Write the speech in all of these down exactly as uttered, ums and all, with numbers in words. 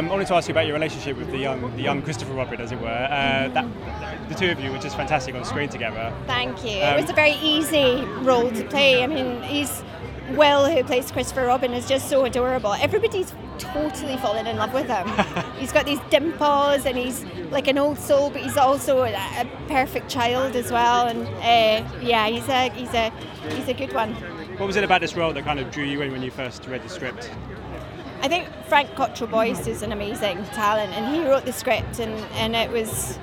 I wanted to ask you about your relationship with the young, the young Christopher Robin, as it were. Uh, that, the two of you were just fantastic on screen together. Thank you. Um, it was a very easy role to play. I mean, he's Will, who plays Christopher Robin, is just so adorable. Everybody's totally fallen in love with him. He's got these dimples, and he's like an old soul, but he's also a, a perfect child as well. And uh, yeah, he's a he's a he's a good one. What was it about this role that kind of drew you in when you first read the script? I think Frank Cottrell Boyce is an amazing talent, and he wrote the script, and, and it was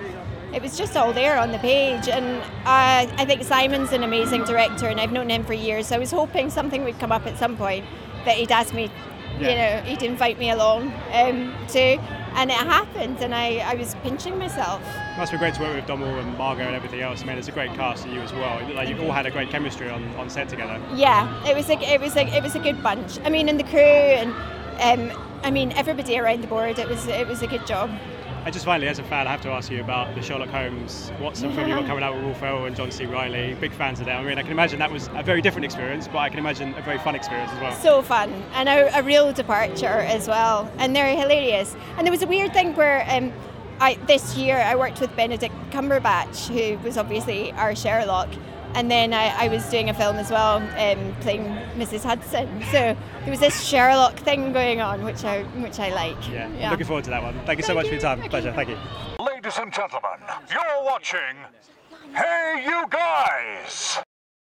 it was just all there on the page. And uh, I think Simon's an amazing director, and I've known him for years, so I was hoping something would come up at some point that he'd ask me, yeah. you know, he'd invite me along um, to, and it happened, and I, I was pinching myself. It must be great to work with Domhnall and Margot and everything else. I mean, it's a great cast, and you as well. Like, you've all had a great chemistry on, on set together. Yeah, it was a it was a it was a good bunch. I mean, and the crew and. Um, I mean, everybody around the board, it was it was a good job. I just finally, as a fan, I have to ask you about the Sherlock Holmes Watson yeah. film you got coming out with Will Ferrell and John C. Reilly. Big fans of that. I mean, I can imagine that was a very different experience, but I can imagine a very fun experience as well. So fun, and a, a real departure as well. And they're hilarious. And there was a weird thing where um, I, this year I worked with Benedict Cumberbatch, who was obviously our Sherlock. And then I, I was doing a film as well, um, playing Missus Hudson. So there was this Sherlock thing going on, which I which I like. Yeah, yeah. Looking forward to that one. Thank you so thank much you. for your time. Okay. Pleasure, thank you. Ladies and gentlemen, you're watching Hey You Guys!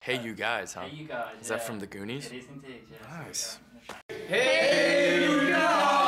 Hey You Guys, huh? Hey You Guys. Is that yeah. from The Goonies? It is indeed, yeah. Nice. Hey You Guys!